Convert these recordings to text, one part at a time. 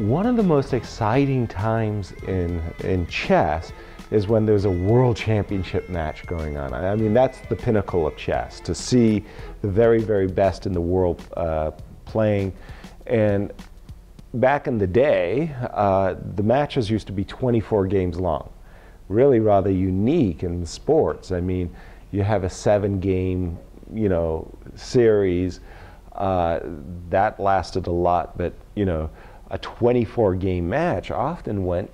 One of the most exciting times in chess is when there's a world championship match going on. I mean, that's the pinnacle of chess, to see the very, very best in the world playing. And back in the day, the matches used to be 24 games long. Really rather unique in sports. I mean, you have a 7-game, you know, series. That lasted a lot, but, you know, a 24-game match often went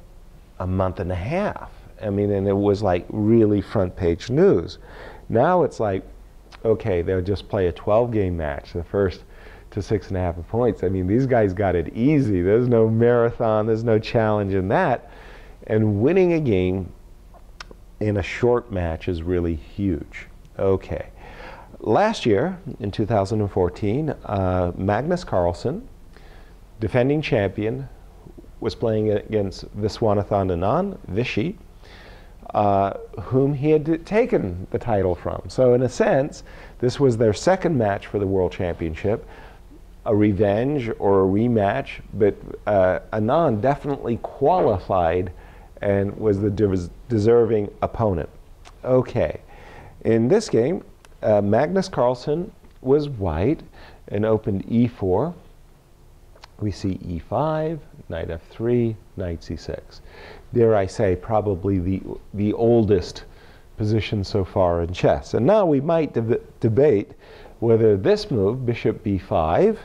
a month and a half. I mean, and it was like really front-page news. Now it's like, okay, they'll just play a 12-game match, the first to 6.5 points. I mean, these guys got it easy. There's no marathon, there's no challenge in that. And winning a game in a short match is really huge. Okay. Last year, in 2014, Magnus Carlsen, defending champion, was playing against Viswanathan Anand, Vishy, whom he had taken the title from. So in a sense, this was their second match for the World Championship, a revenge or a rematch, but Anand definitely qualified and was the deserving opponent. Okay, in this game, Magnus Carlsen was white and opened e4. We see e5, knight f3, knight c6. Dare I say, probably the oldest position so far in chess. And now we might debate whether this move, bishop b5,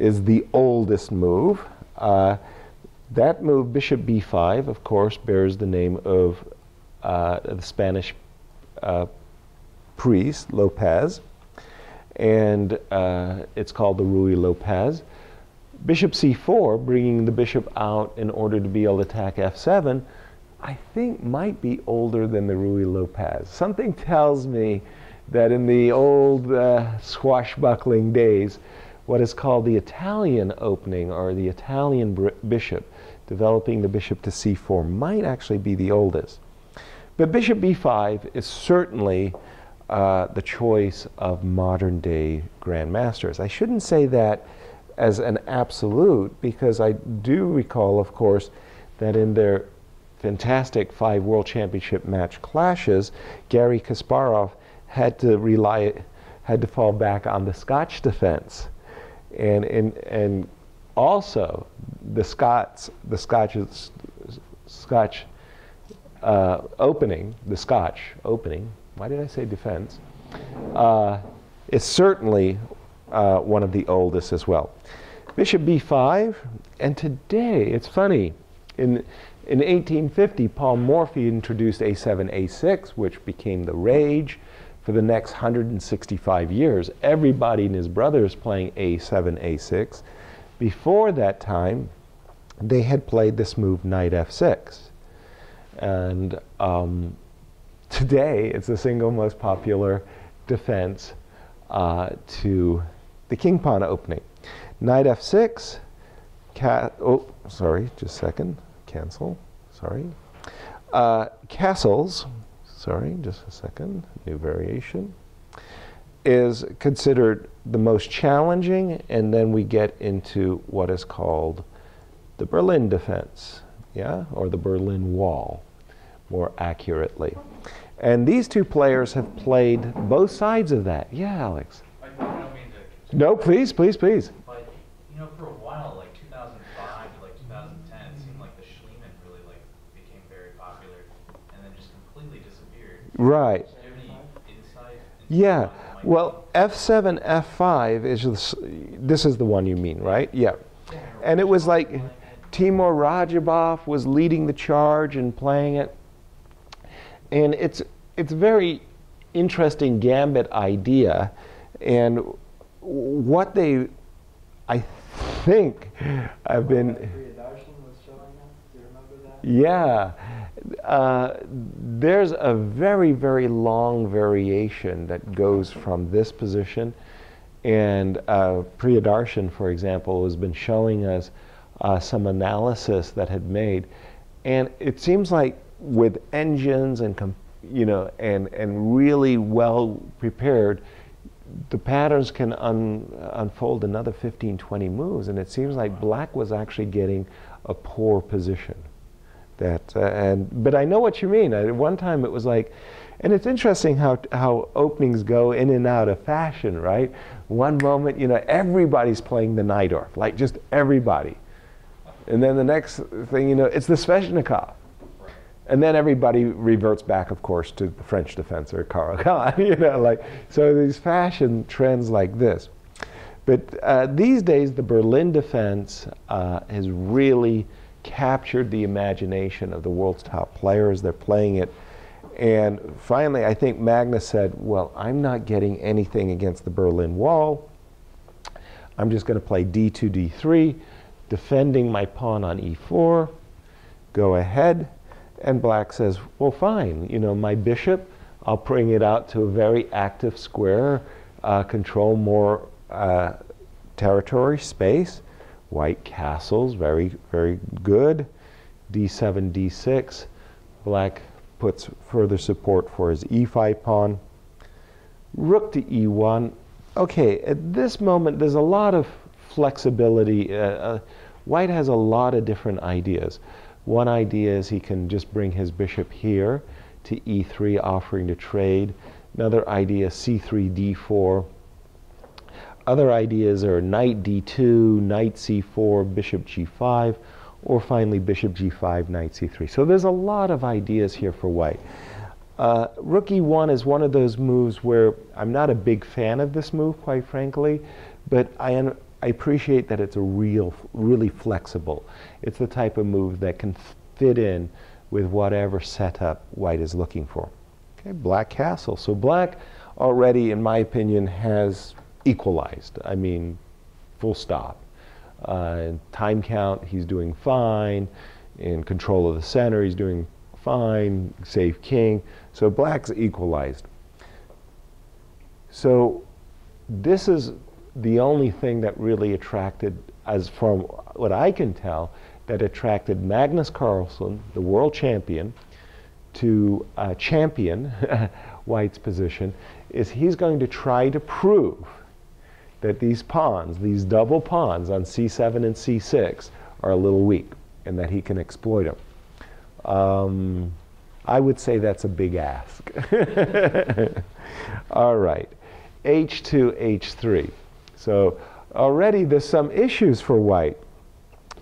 is the oldest move. That move, bishop b5, of course, bears the name of the Spanish priest, Lopez, and it's called the Ruy Lopez. Bishop c4, bringing the bishop out in order to be able to attack f7, I think might be older than the Ruy Lopez. Something tells me that in the old swashbuckling days, what is called the Italian opening, or the Italian bishop, developing the bishop to c4, might actually be the oldest. But bishop b5 is certainly the choice of modern day grandmasters. I shouldn't say that as an absolute, because I do recall, of course, that in their fantastic 5 World Championship match clashes, Garry Kasparov had to fall back on the Scotch defense. And also the Scotch opening, why did I say defense, is certainly one of the oldest as well. Bishop b5, and today, it's funny, in 1850, Paul Morphy introduced a7, a6, which became the rage. For the next 165 years, everybody and his brother is playing a7, a6. Before that time, they had played this move, knight f6. And today, it's the single most popular defense to the king pawn opening. Knight f6, castles is considered the most challenging, and then we get into what is called the Berlin defense, yeah, or the Berlin Wall, more accurately. And these two players have played both sides of that. Yeah, Alex? I don't mean to... No, please, please, please. But, you know, for a while, like 2005 to like 2010, it seemed like the Schliemann really like became very popular and then just completely disappeared. Right. Do you have any insight? Yeah. Well, F7, F5, this is the one you mean, right? Yeah. And it was like Timur Rajabov was leading the charge and playing it. And it's a very interesting gambit idea, and what they, I think, have been... Priya Darshan was showing us, do you remember that? Yeah. There's a very, very long variation that goes from this position, and Priya Darshan, for example, has been showing us some analysis that had made, and it seems like with engines and, you know, and really well prepared, the patterns can unfold another 15, 20 moves, and it seems like black was actually getting a poor position. That but I know what you mean. At one time it was like, and it's interesting how openings go in and out of fashion, right? One moment, you know, everybody's playing the Naidorf, like just everybody, and then the next thing you know, it's the Sveshnikov, and then everybody reverts back, of course, to the French defensor Karl Kahn. You know, like so these fashion trends like this. But these days, the Berlin defense has really captured the imagination of the world's top players. They're playing it. And finally, I think Magnus said, well, I'm not getting anything against the Berlin Wall. I'm just going to play d2, d3, defending my pawn on e4. Go ahead. And Black says, well, fine. You know, my bishop, I'll bring it out to a very active square, control more territory, space. White castles, very, very good. d7, d6. Black puts further support for his e5 pawn. Rook to e1. Okay, at this moment, there's a lot of flexibility. White has a lot of different ideas. One idea is he can just bring his bishop here to e3, offering to trade. Another idea, c3, d4. Other ideas are knight d2, knight c4, bishop g5, or finally bishop g5, knight c3. So there's a lot of ideas here for white. Rook e1 is one of those moves where I'm not a big fan of this move, quite frankly, but I appreciate that it's a really flexible. It's the type of move that can fit in with whatever setup white is looking for. Okay, black castle. So black already, in my opinion, has equalized. I mean, full stop. Time count, he's doing fine. In control of the center, he's doing fine. Safe king. So black's equalized. So this is the only thing that really attracted, as from what I can tell, that attracted Magnus Carlsen, the world champion, to champion White's position, is he's going to try to prove that these pawns, these double pawns on c7 and c6 are a little weak and that he can exploit them. I would say that's a big ask. All right, h2, h3. So already there's some issues for white.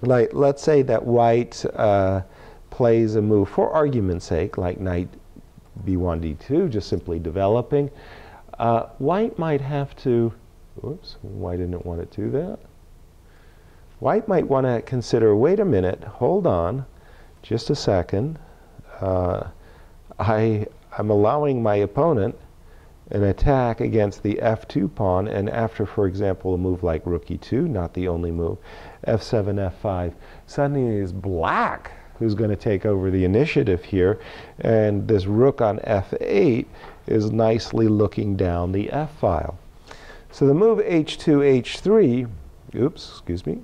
Like, let's say that white plays a move, for argument's sake, like knight b1, d2, just simply developing. White might have to, oops, why didn't it want to do that? White might want to consider, wait a minute, hold on, just a second. I'm allowing my opponent an attack against the f2 pawn, and after, for example, a move like rook e2, not the only move, f7, f5, suddenly is black who's going to take over the initiative here, and this rook on f8 is nicely looking down the f-file. So the move h2, h3, oops, excuse me,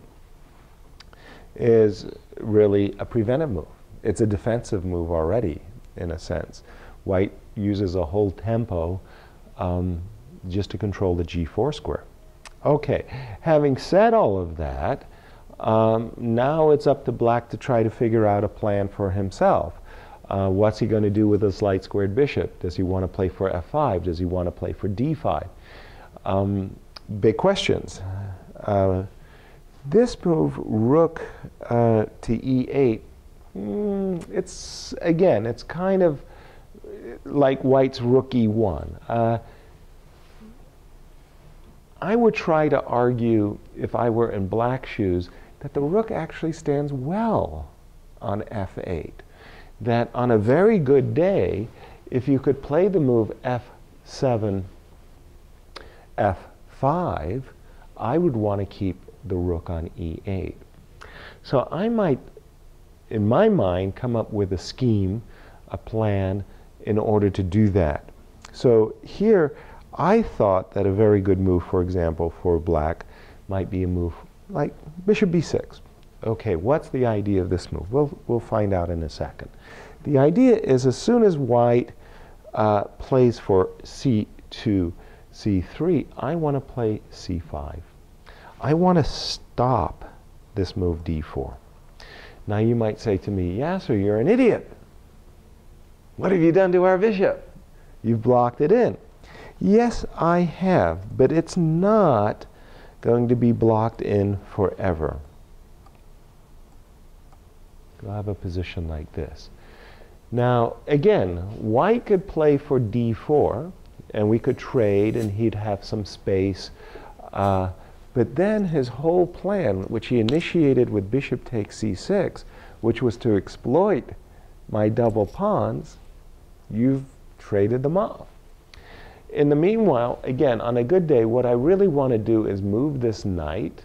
is really a preventive move. It's a defensive move already, in a sense. White uses a whole tempo just to control the g4 square. Okay, having said all of that, now it's up to black to try to figure out a plan for himself. What's he going to do with this light squared bishop? Does he want to play for f5? Does he want to play for d5? Big questions. This move, rook to e8, it's, again, it's kind of like white's rook e1. I would try to argue, if I were in black's shoes, that the rook actually stands well on f8. That on a very good day, if you could play the move f7, f5, I would want to keep the rook on e8. So I might, in my mind, come up with a scheme, a plan, in order to do that. So here, I thought that a very good move, for example, for black might be a move like bishop b6. Okay, what's the idea of this move? We'll find out in a second. The idea is, as soon as white plays for c2, c3, I want to play c5. I want to stop this move d4. Now you might say to me, Yasser, you're an idiot. What have you done to our bishop? You've blocked it in. Yes, I have, but it's not going to be blocked in forever. You'll have a position like this. Now, again, white could play for d4, and we could trade, and he'd have some space. But then his whole plan, which he initiated with bishop takes c6, which was to exploit my double pawns, you've traded them off. In the meanwhile, again, on a good day, what I really want to do is move this knight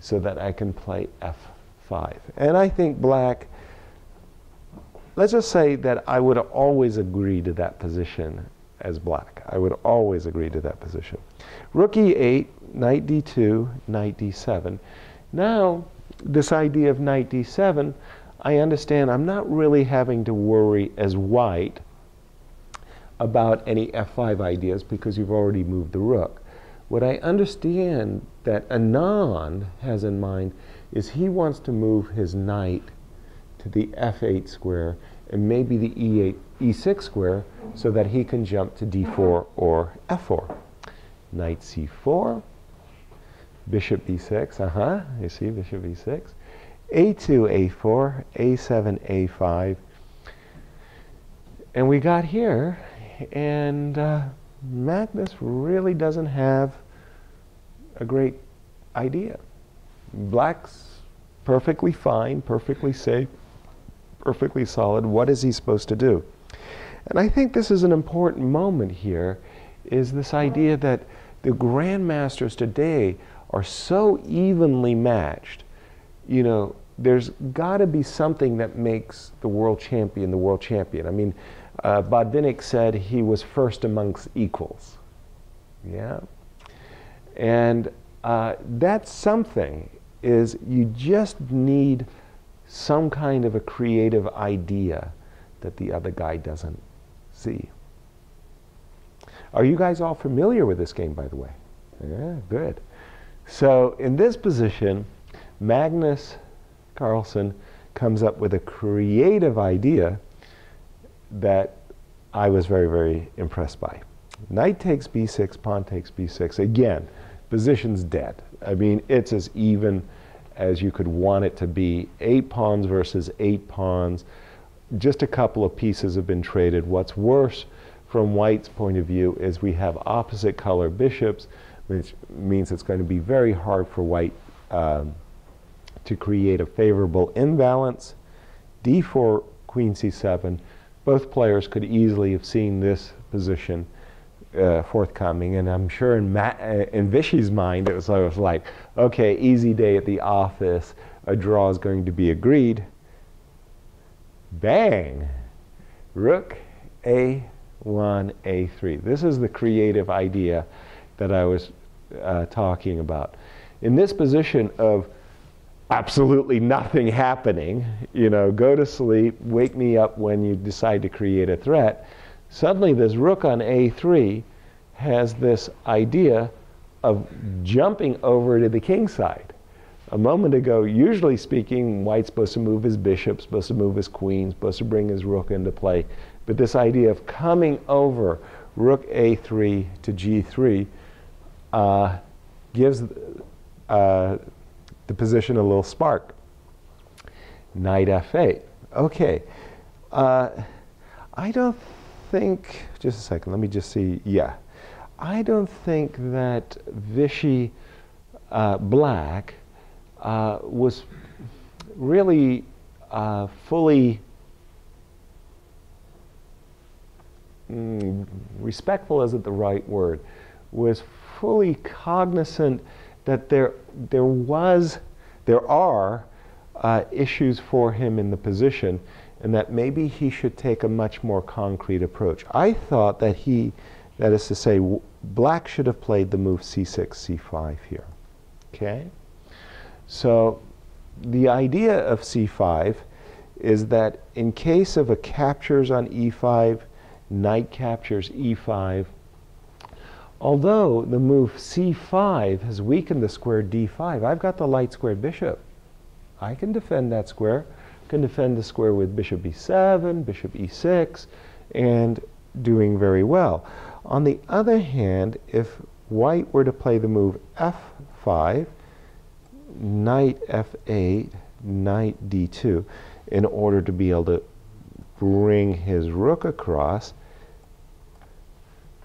so that I can play f5. And I think black, let's just say that I would always agree to that position as black. I would always agree to that position. Rook e8, knight d2, knight d7. Now, this idea of knight d7, I understand I'm not really having to worry as white about any f5 ideas because you've already moved the rook. What I understand that Anand has in mind is he wants to move his knight to the f8 square and maybe the e6 square so that he can jump to d4 or f4. Knight c4, bishop b6, you see bishop b6, a2, a4, a7, a5, and we got here. And Magnus really doesn't have a great idea. Black's perfectly fine, perfectly safe, perfectly solid. What is he supposed to do? And I think this is an important moment here, is this idea that the grandmasters today are so evenly matched. You know, there's got to be something that makes the world champion the world champion. I mean, Botvinnik said he was first amongst equals. Yeah. And that something is you just need some kind of a creative idea that the other guy doesn't see. Are you guys all familiar with this game, by the way? Yeah, good. So in this position, Magnus Carlsen comes up with a creative idea that I was very, very impressed by. Knight takes b6, pawn takes b6. Again, position's dead. I mean, it's as even as you could want it to be. 8 pawns versus 8 pawns. Just a couple of pieces have been traded. What's worse, from white's point of view, is we have opposite color bishops, which means it's going to be very hard for white to create a favorable imbalance. d4, queen c7. Both players could easily have seen this position forthcoming, and I'm sure in Vishy's mind it was sort of like, okay, easy day at the office, a draw is going to be agreed. Bang! Rook a1, a3. This is the creative idea that I was talking about. In this position of absolutely nothing happening, you know, go to sleep, wake me up when you decide to create a threat, suddenly this rook on a3 has this idea of jumping over to the king side. A moment ago, usually speaking, white's supposed to move his bishop, supposed to move his queen, supposed to bring his rook into play, but this idea of coming over rook a3 to g3 gives the position a little spark. Knight f8. Okay. I don't think, just a second, let me just see, yeah. I don't think that Vishy Black was really fully respectful isn't the right word, was fully cognizant that there are issues for him in the position, and that maybe he should take a much more concrete approach. I thought that he, that is to say, black should have played the move c6, c5 here. Okay? So the idea of c5 is that in case of a captures on e5, knight captures e5, although the move c5 has weakened the square d5, I've got the light squared bishop. I can defend that square. I can defend the square with bishop b7, bishop e6, and doing very well. On the other hand, if white were to play the move f5, knight f8, knight d2, in order to be able to bring his rook across,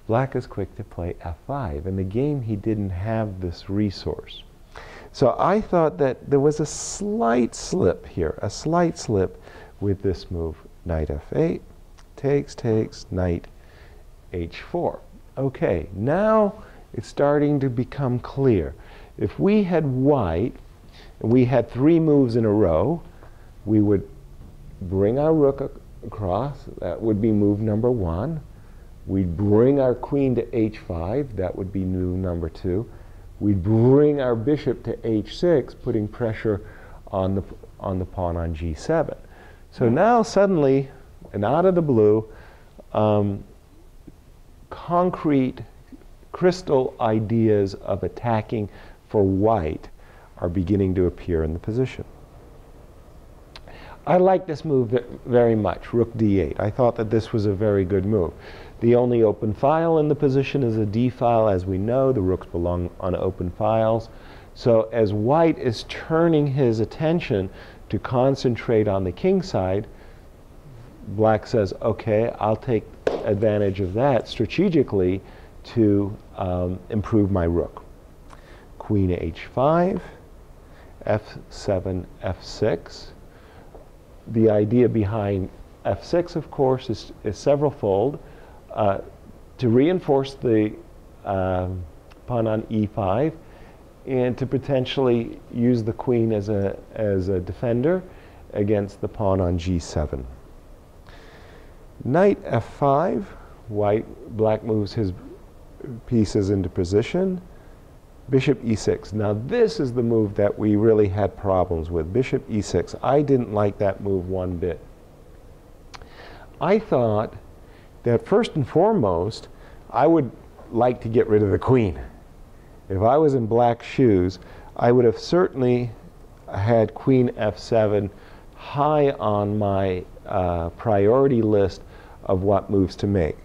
black is quick to play f5. In the game, he didn't have this resource. So I thought that there was a slight slip here, a slight slip with this move, knight f8, takes, takes, knight h4. Okay, now it's starting to become clear. If we had white, and we had three moves in a row, we would bring our rook across, that would be move number one. We'd bring our queen to h5, that would be move number two. We'd bring our bishop to h6, putting pressure on the pawn on g7. So now suddenly, and out of the blue, concrete, crystal ideas of attacking for white are beginning to appear in the position. I like this move very much, rook d8. I thought that this was a very good move. The only open file in the position is a d file. As we know, the rooks belong on open files. So as white is turning his attention to concentrate on the king side, black says, okay, I'll take advantage of that strategically to improve my rook. Queen h5, f7, f6. The idea behind f6, of course, is several-fold. To reinforce the pawn on e5 and to potentially use the queen as a defender against the pawn on g7. Knight f5, black moves his pieces into position. Bishop e6. Now this is the move that we really had problems with. Bishop e6. I didn't like that move one bit. I thought that first and foremost, I would like to get rid of the queen. If I was in black's shoes, I would have certainly had queen f7 high on my priority list of what moves to make.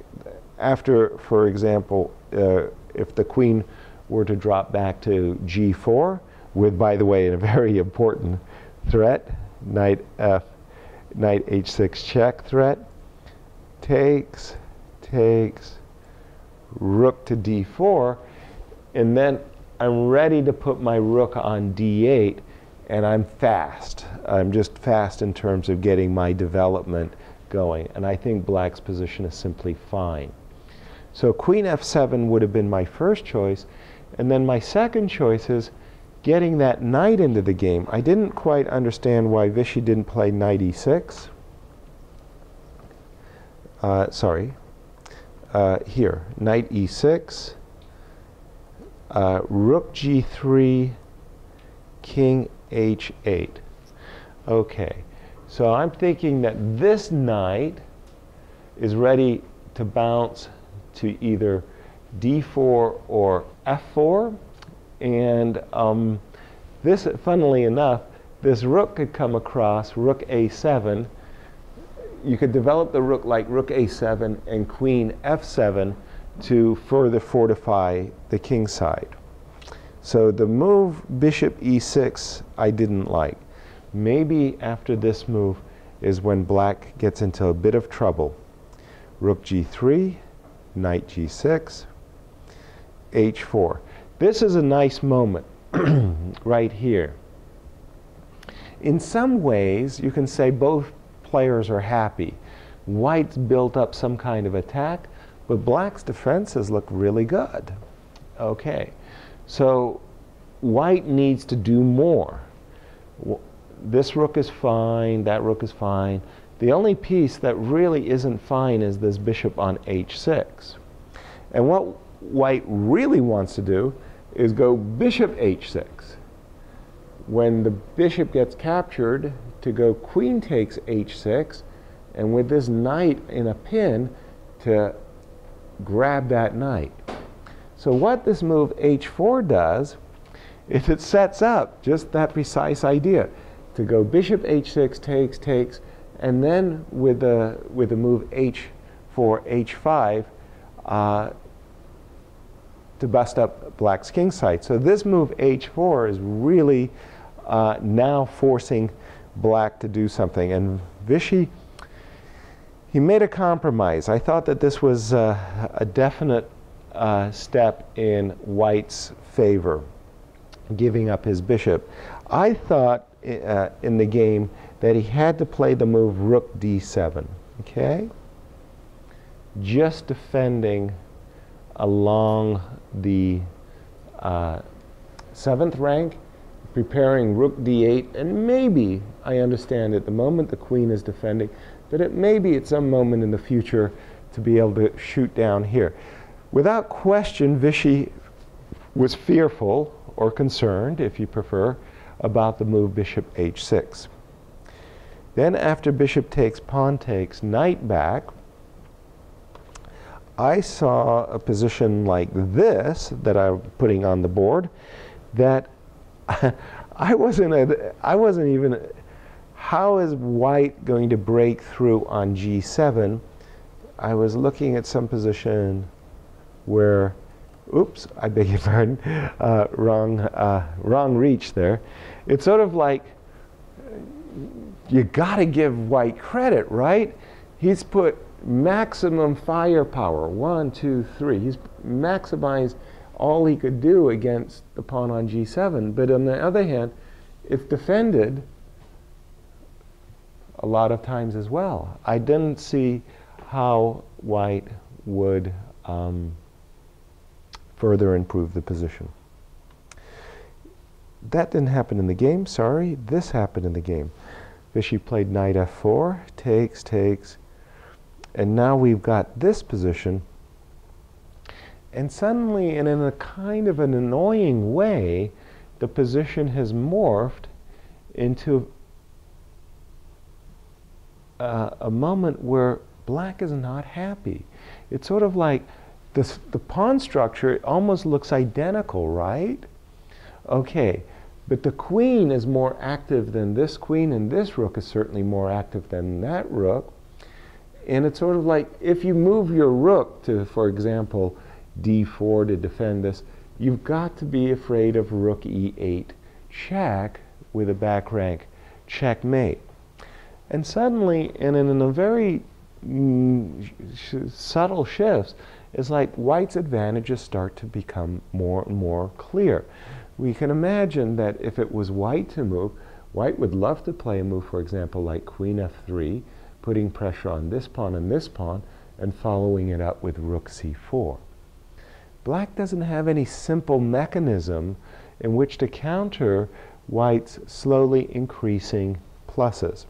After, for example, if the queen were to drop back to g4, with, by the way, a very important threat, knight h6 check threat, takes, takes, rook to d4, and then I'm ready to put my rook on d8, and I'm fast. I'm just fast in terms of getting my development going, and I think black's position is simply fine. So queen f7 would have been my first choice, and then my second choice is getting that knight into the game. I didn't quite understand why Vichy didn't play knight e6. Here, knight e6, rook g3, king h8. Okay, so I'm thinking that this knight is ready to bounce to either d4 or f4, and this, funnily enough, this rook could come across, rook a7. You could develop the rook like rook a7 and queen f7 to further fortify the king side. So the move bishop e6 I didn't like. Maybe after this move is when black gets into a bit of trouble. Rook g3, knight g6, h4. This is a nice moment right here. In some ways you can say both players are happy. White's built up some kind of attack, but black's defenses look really good. Okay, so white needs to do more. This rook is fine, that rook is fine. The only piece that really isn't fine is this bishop on h6. And what white really wants to do is go bishop h6. When the bishop gets captured, to go queen takes h6, and with this knight in a pin, to grab that knight. So what this move h4 does is it sets up just that precise idea. to go bishop h6, takes, takes, and then with the move h4, h5 to bust up black's king site. So this move h4 is really now forcing black to do something. And Vishy, he made a compromise. I thought that this was a definite step in white's favor, giving up his bishop. I thought in the game that he had to play the move rook d7, okay? Just defending along the 7th rank, preparing rook d8, and maybe, I understand at the moment the queen is defending, but it may be at some moment in the future to be able to shoot down here. Without question, Vishy was fearful, or concerned, if you prefer, about the move bishop h6. Then after bishop takes, pawn takes, knight back, I saw a position like this that I'm putting on the board that I wasn't even, how is white going to break through on g7? I was looking at some position where, oops, I beg your pardon, wrong reach there. It's sort of like, you gotta give white credit, right? He's put maximum firepower, 1, 2, 3. He's maximized all he could do against the pawn on g7. But on the other hand, it's defended a lot of times as well. I didn't see how white would further improve the position. That didn't happen in the game, sorry. This happened in the game. Vishy played knight f4, takes, takes, and now we've got this position. And suddenly, and in a kind of an annoying way, the position has morphed into a moment where black is not happy. It's sort of like the pawn structure almost looks identical, right? Okay, but the queen is more active than this queen, and this rook is certainly more active than that rook. And it's sort of like, if you move your rook to, for example, d4 to defend this, you've got to be afraid of rook e8 check with a back rank checkmate. And suddenly, and in a very subtle shifts, it's like white's advantages start to become more and more clear. We can imagine that if it was white to move, white would love to play a move, for example, like queen f3, putting pressure on this pawn and this pawn, and following it up with rook c4. Black doesn't have any simple mechanism in which to counter white's slowly increasing pluses.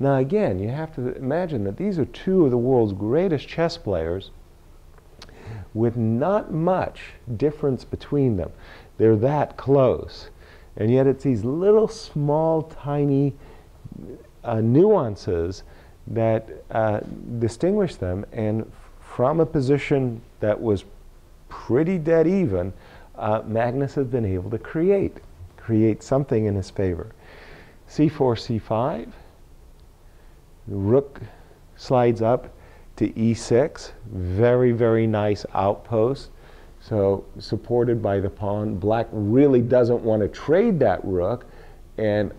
Now again, you have to imagine that these are two of the world's greatest chess players with not much difference between them. They're that close. And yet it's these little small tiny nuances that distinguish them, and from a position that was pretty dead even, Magnus has been able to create something in his favor. c4, c5, rook slides up to e6, very, very nice outpost, so supported by the pawn. Black really doesn't want to trade that rook and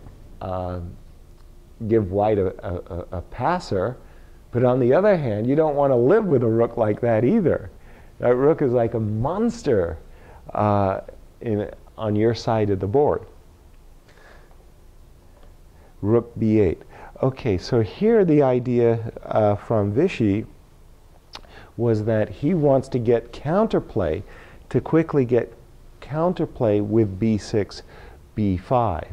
give white a passer, but on the other hand, you don't want to live with a rook like that either. That rook is like a monster on your side of the board. Rook b8. Okay, so here the idea from Vishy was that he wants to get counterplay, to quickly get counterplay with b6, b5.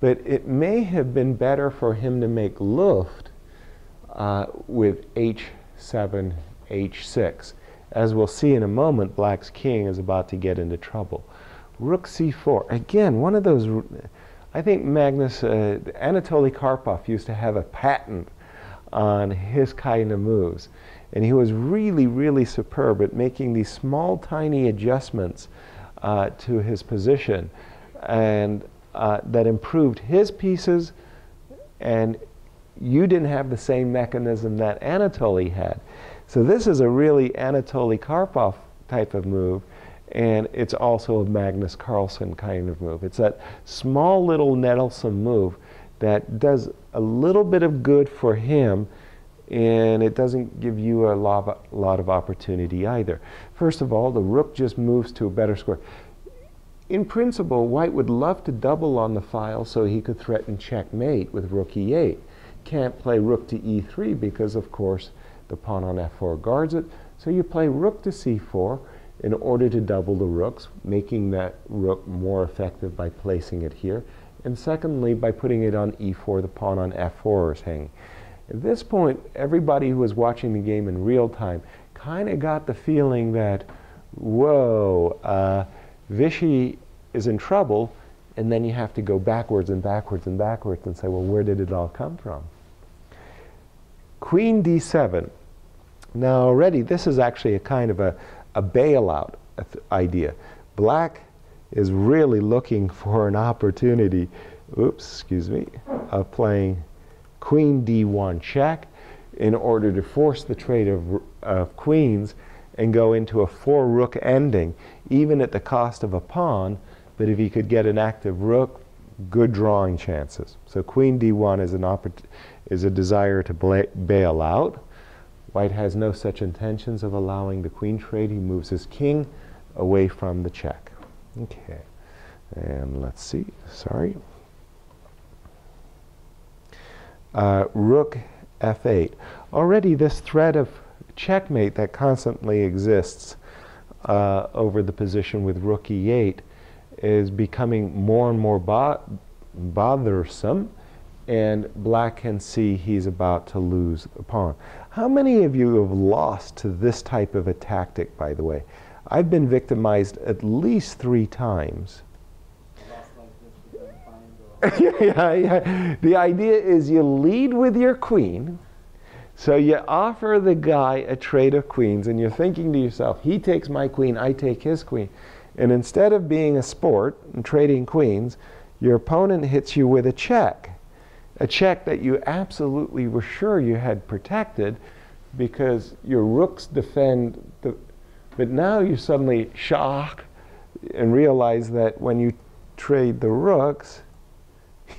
But it may have been better for him to make Luft with h7, h6. As we'll see in a moment, black's king is about to get into trouble. Rook c4, again, one of those, I think Magnus, Anatoly Karpov used to have a patent on his kind of moves. And he was really, really superb at making these small, tiny adjustments to his position, and that improved his pieces, and you didn't have the same mechanism that Anatoly had. So this is a really Anatoly Karpov type of move, and it's also a Magnus Carlsen kind of move. It's that small little nettlesome move that does a little bit of good for him, and it doesn't give you a lot of opportunity either. First of all, the rook just moves to a better square. In principle, white would love to double on the file so he could threaten checkmate with rook e8. Can't play rook to e3 because, of course, the pawn on f4 guards it. So you play rook to c4 in order to double the rooks, making that rook more effective by placing it here. And secondly, by putting it on e4, the pawn on f4 is hanging. At this point, everybody who was watching the game in real time kind of got the feeling that, whoa, Vishy is in trouble, and then you have to go backwards and backwards and backwards and say, well, where did it all come from? Queen d7. Now already, this is actually a kind of a bailout idea. Black is really looking for an opportunity, of playing queen d1 check in order to force the trade of queens and go into a four rook ending, even at the cost of a pawn. But if he could get an active rook, good drawing chances. So queen d1 is a desire to bail out. White has no such intentions of allowing the queen trade. He moves his king away from the check. Okay, and let's see, sorry. Rook f8. Already this threat of checkmate that constantly exists over the position with rook e8 is becoming more and more bothersome, and black can see he's about to lose a pawn. How many of you have lost to this type of a tactic, by the way? I've been victimized at least 3 times. The idea is you lead with your queen, so you offer the guy a trade of queens, and you're thinking to yourself, he takes my queen, I take his queen. And instead of being a sport and trading queens, your opponent hits you with a check that you absolutely were sure you had protected because your rooks defend the... But now you're suddenly shocked and realize that when you trade the rooks,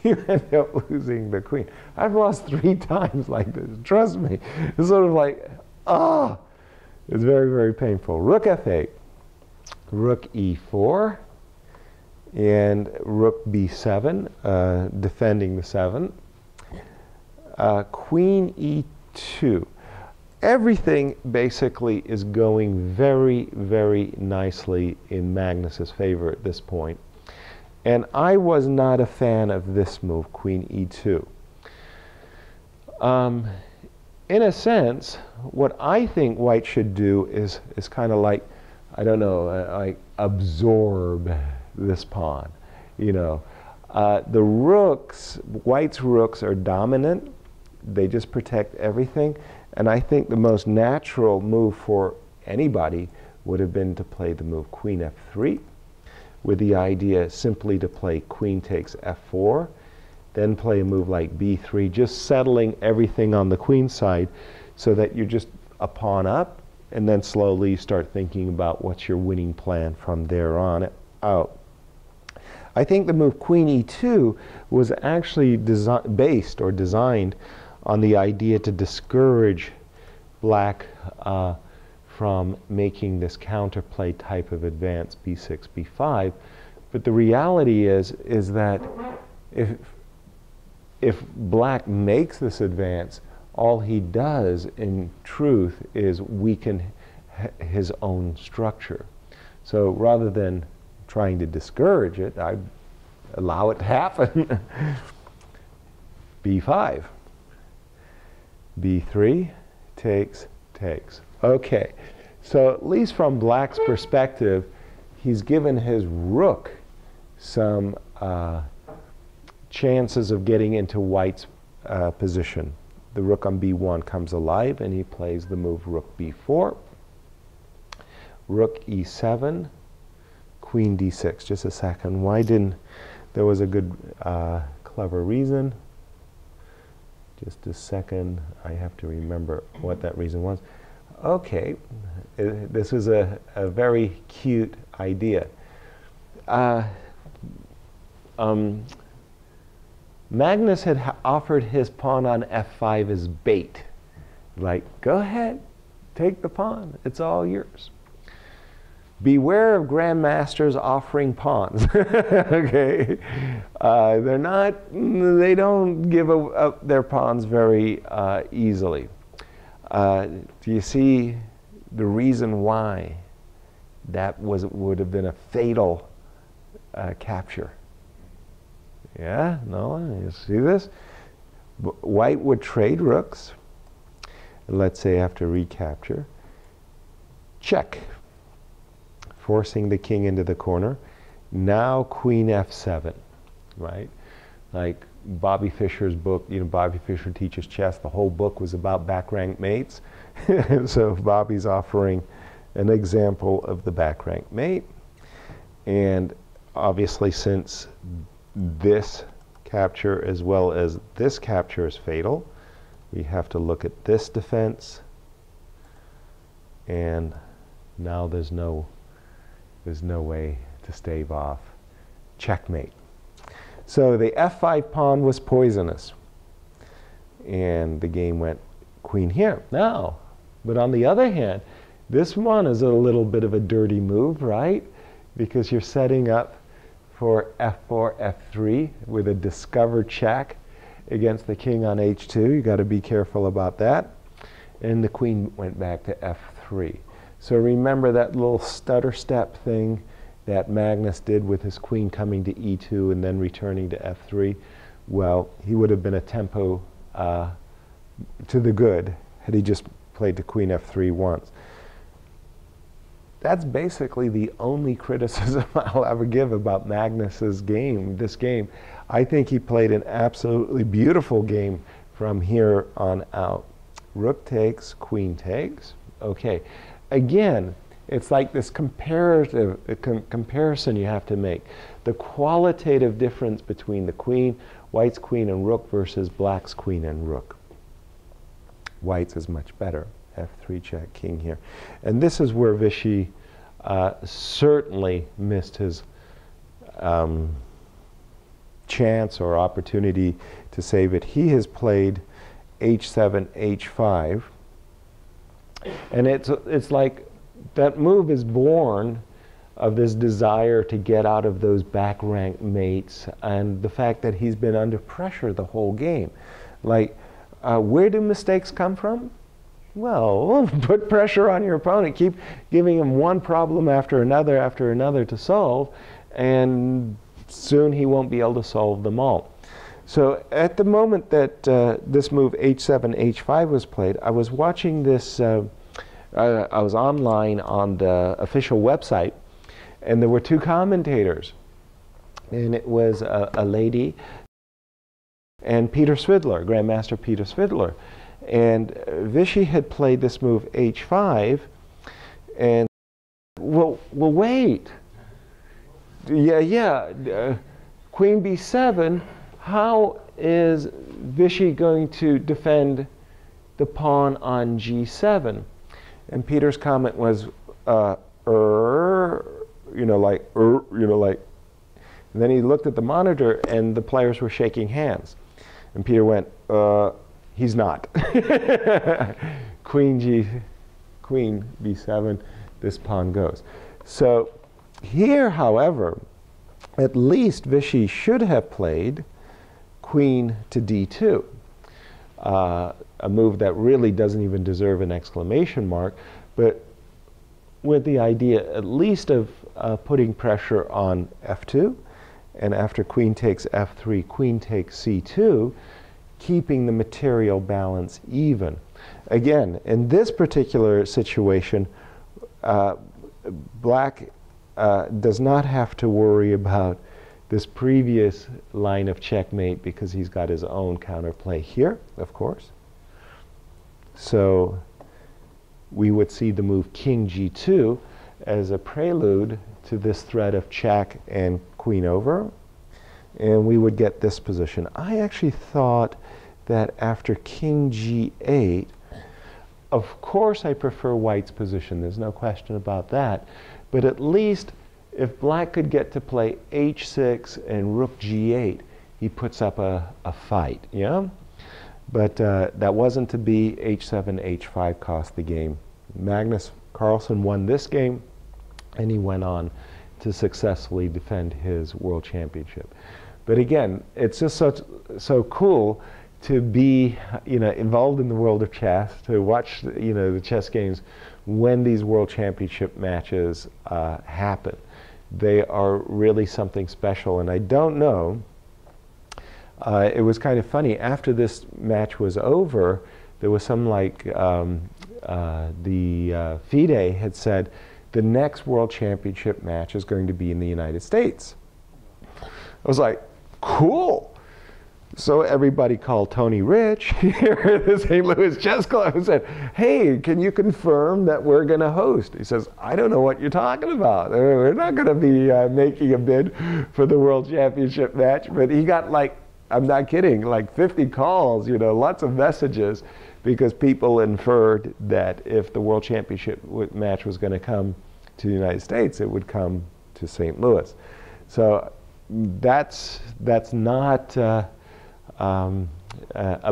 you end up losing the queen. I've lost 3 times like this, trust me. It's sort of like, ah! It's very, very painful. Rook f8. Rook e4 and rook b7, defending the 7. Queen e2. Everything basically is going very, very nicely in Magnus's favor at this point. And I was not a fan of this move, queen e2. In a sense, what I think white should do is kind of like, I don't know, like absorb this pawn, you know. The rooks, white's rooks are dominant. They just protect everything. And I think the most natural move for anybody would have been to play the move queen f3, with the idea simply to play queen takes f4, then play a move like b3, just settling everything on the queen side so that you're just a pawn up, and then slowly start thinking about what's your winning plan from there on out. I think the move queen e2 was actually designed on the idea to discourage black from making this counterplay type of advance, b6, b5. But the reality is that if black makes this advance, all he does, in truth, is weaken his own structure. So rather than trying to discourage it, I allow it to happen. B5. B3 takes. Okay, so at least from black's perspective, he's given his rook some chances of getting into white's position. The rook on b1 comes alive, and he plays the move rook b4, rook e7, queen d6. Just a second. Why didn't... There was a good, clever reason. Just a second, I have to remember what that reason was. Okay, this was a very cute idea. Magnus had offered his pawn on f5 as bait. Like, go ahead, take the pawn, it's all yours. Beware of grandmasters offering pawns. Okay, they don't give up their pawns very easily. Do you see the reason why that would have been a fatal capture? Yeah, no, you see this? White would trade rooks. Let's say after recapture, check, forcing the king into the corner. Now queen f7, right? Like Bobby Fischer's book, you know, Bobby Fischer teaches chess. The whole book was about back rank mates. So Bobby's offering an example of the back rank mate. And obviously, since this capture as well as this capture is fatal, we have to look at this defense. And now there's no way to stave off checkmate. So the f5 pawn was poisonous. And the game went queen here. Now, but on the other hand, this one is a little bit of a dirty move, right? Because you're setting up for f4, f3 with a discover check against the king on h2. You got to be careful about that. And the queen went back to f3. So remember that little stutter step thing that Magnus did with his queen coming to e2 and then returning to f3? Well, he would have been a tempo to the good had he just played the queen f3 once. That's basically the only criticism I'll ever give about Magnus's game, this game. I think he played an absolutely beautiful game from here on out. Rook takes, queen takes. Okay. Again, it's like this comparative comparison you have to make. The qualitative difference between the queen, white's queen and rook versus black's queen and rook. White's is much better. f3 check, king here. And this is where Vichy certainly missed his chance or opportunity to save it. He has played h7, h5. And it's like that move is born of this desire to get out of those back rank mates and the fact that he's been under pressure the whole game. Like, where do mistakes come from? Well, put pressure on your opponent. Keep giving him one problem after another to solve, and soon he won't be able to solve them all. So at the moment that this move h7, h5 was played, I was watching this, I was online on the official website, and there were two commentators. And it was a lady and Peter Swidler, Grandmaster Peter Swidler. And Vichy had played this move h5, and, well wait, queen b7, how is Vichy going to defend the pawn on g7? And Peter's comment was, you know, like, you know, like. And then he looked at the monitor, and the players were shaking hands. And Peter went, he's not. Queen b7, this pawn goes. So here, however, at least Vichy should have played queen to d2, a move that really doesn't even deserve an exclamation mark, but with the idea at least of putting pressure on f2, and after queen takes f3, queen takes c2, keeping the material balance even. Again, in this particular situation, black does not have to worry about this previous line of checkmate because he's got his own counterplay here, of course. So we would see the move king g2 as a prelude to this threat of check and queen over, and we would get this position. I actually thought that after king g8, of course I prefer white's position, there's no question about that, but at least if black could get to play h6 and rook g8, he puts up a fight, yeah? But that wasn't to be. h7, h5 cost the game. Magnus Carlsen won this game, and he went on to successfully defend his world championship. But again, it's just so cool to be, you know, involved in the world of chess, to watch, you know, the chess games when these world championship matches happen. They are really something special, and I don't know, it was kind of funny, after this match was over, there was some like, the FIDE had said, the next world championship match is going to be in the United States. I was like, cool. So everybody called Tony Rich here at the St. Louis Chess Club and said, hey, can you confirm that we're going to host? He says, I don't know what you're talking about. We're not going to be making a bid for the world championship match. But he got like, I'm not kidding, like 50 calls, you know, lots of messages, because people inferred that if the world championship match was going to come to the United States, it would come to St. Louis. So that's not a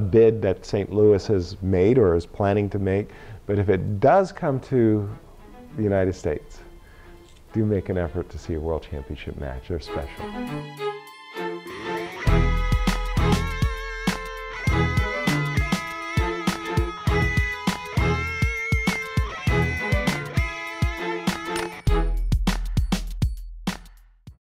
bid that St. Louis has made or is planning to make, but if it does come to the United States, do make an effort to see a world championship match. They're special.